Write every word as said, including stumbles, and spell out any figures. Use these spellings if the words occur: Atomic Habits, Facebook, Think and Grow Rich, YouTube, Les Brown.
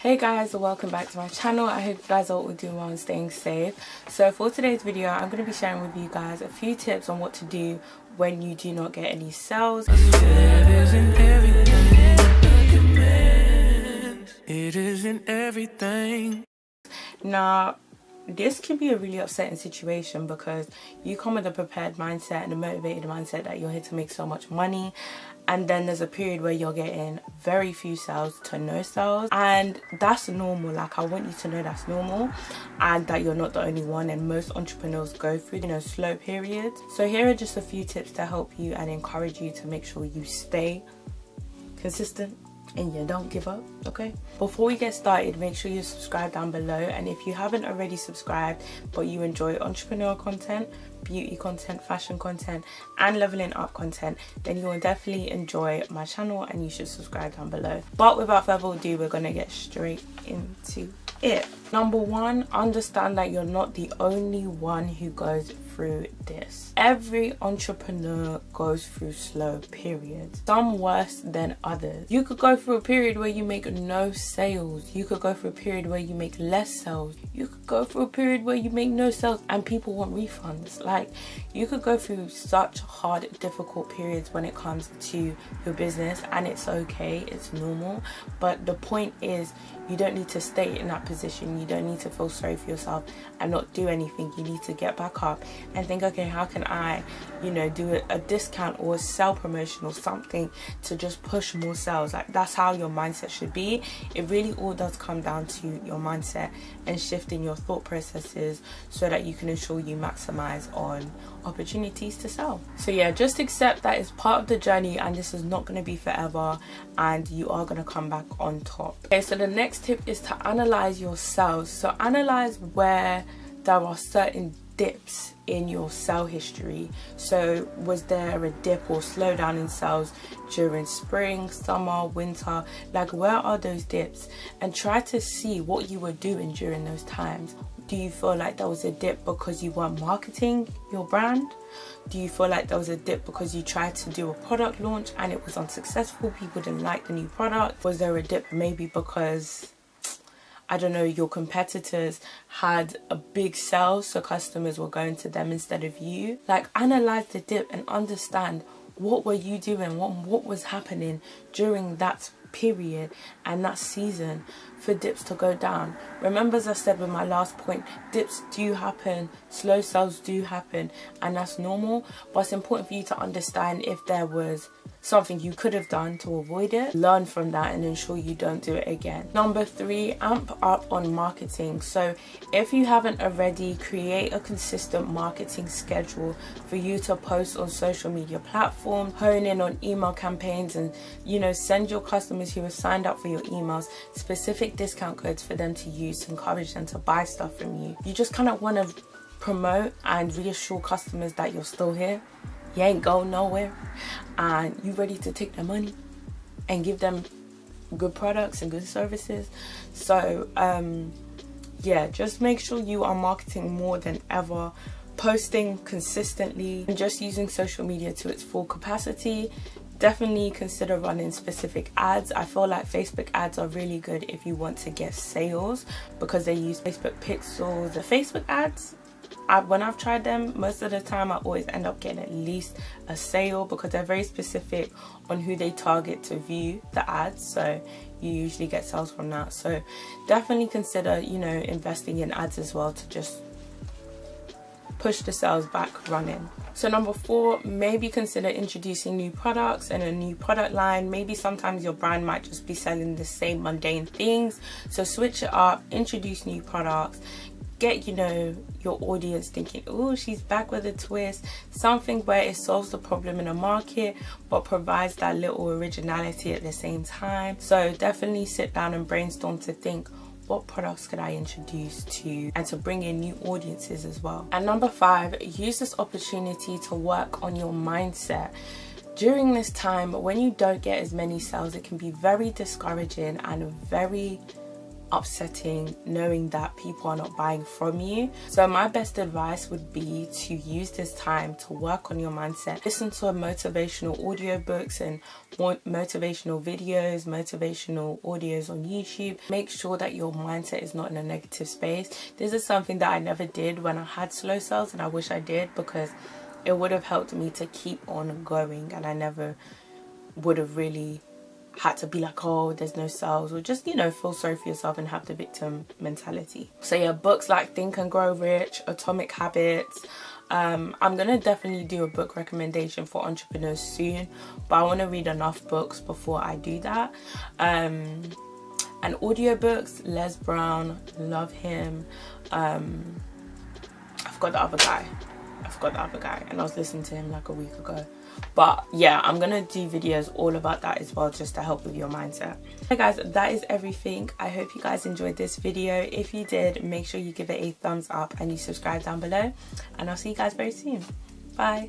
Hey guys, welcome back to my channel. I hope you guys are all doing well and staying safe. So for today's video, I'm going to be sharing with you guys a few tips on what to do when you do not get any sales. It isn't everything. Now, this can be a really upsetting situation because you come with a prepared mindset and a motivated mindset that you're here to make so much money, and then there's a period where you're getting very few sales to no sales, and that's normal. Like, I want you to know that's normal and that you're not the only one, and most entrepreneurs go through, you know, slow periods. So here are just a few tips to help you and encourage you to make sure you stay consistent and you don't give up, okay? Before we get started, make sure you subscribe down below, and if you haven't already subscribed but you enjoy entrepreneur content, beauty content, fashion content and leveling up content, then you will definitely enjoy my channel and you should subscribe down below. But without further ado, we're gonna get straight into it. Number one, understand that you're not the only one who goes through this. Every entrepreneur goes through slow periods, some worse than others. You could go through a period where you make no sales. You could go through a period where you make less sales. You could go through a period where you make no sales and people want refunds. Like, you could go through such hard, difficult periods when it comes to your business, and it's okay, it's normal. But the point is, you don't need to stay in that position. You don't need to feel sorry for yourself and not do anything. You need to get back up and think, okay, how can I, you know, do a discount or a sell promotion or something to just push more sales? Like, that's how your mindset should be. It really all does come down to your mindset and shifting your thought processes so that you can ensure you maximize on opportunities to sell. So yeah, just accept that it's part of the journey and this is not going to be forever, and you are going to come back on top. Okay, so the next tip is to analyze your sales. So analyze where there are certain dips in your sale history. So was there a dip or slowdown in sales during spring, summer, winter? Like, where are those dips? And try to see what you were doing during those times. Do you feel like there was a dip because you weren't marketing your brand? Do you feel like there was a dip because you tried to do a product launch and it was unsuccessful? People didn't like the new product. Was there a dip maybe because, I don't know, your competitors had a big sale, so customers were going to them instead of you? Like, analyze the dip and understand what were you doing, what, what was happening during that period and that season for dips to go down. Remember, as I said with my last point, dips do happen, slow sales do happen, and that's normal. But it's important for you to understand if there was something you could have done to avoid it. Learn from that and ensure you don't do it again. Number three, amp up on marketing. So if you haven't already, create a consistent marketing schedule for you to post on social media platforms, hone in on email campaigns, and, you know, send your customers who have signed up for your emails specific discount codes for them to use to encourage them to buy stuff from you. You just kind of want to promote and reassure customers that you're still here. You ain't going nowhere, and you ready to take their money and give them good products and good services. So um yeah, just make sure you are marketing more than ever, posting consistently, and just using social media to its full capacity. Definitely consider running specific ads. I feel like Facebook ads are really good if you want to get sales, because they use Facebook pixels. The Facebook ads, I, when I've tried them, most of the time I always end up getting at least a sale, because they're very specific on who they target to view the ads, so you usually get sales from that. So definitely consider, you know, investing in ads as well to just push the sales back running. So number four, maybe consider introducing new products and a new product line. Maybe sometimes your brand might just be selling the same mundane things, so switch it up, introduce new products, get, you know, your audience thinking, oh, she's back with a twist. Something where it solves the problem in the market but provides that little originality at the same time. So definitely sit down and brainstorm to think, what products could I introduce to, and to bring in new audiences as well. And number five, use this opportunity to work on your mindset. During this time when you don't get as many sales, it can be very discouraging and very upsetting knowing that people are not buying from you. So my best advice would be to use this time to work on your mindset. Listen to motivational audiobooks and motivational videos, motivational audios on YouTube. Make sure that your mindset is not in a negative space. This is something that I never did when I had slow sales, and I wish I did, because it would have helped me to keep on going, and I never would have really had to be like, oh, there's no sales, or just, you know, feel sorry for yourself and have the victim mentality. So yeah, books like Think and Grow Rich, Atomic Habits. Um, I'm going to definitely do a book recommendation for entrepreneurs soon, but I want to read enough books before I do that. Um, and audiobooks, Les Brown, love him. Um, I forgot the other guy. I forgot the other guy, and I was listening to him like a week ago. But yeah, I'm gonna do videos all about that as well, just to help with your mindset. Hey guys, that is everything. I hope you guys enjoyed this video. If you did, make sure you give it a thumbs up and you subscribe down below, and I'll see you guys very soon. Bye.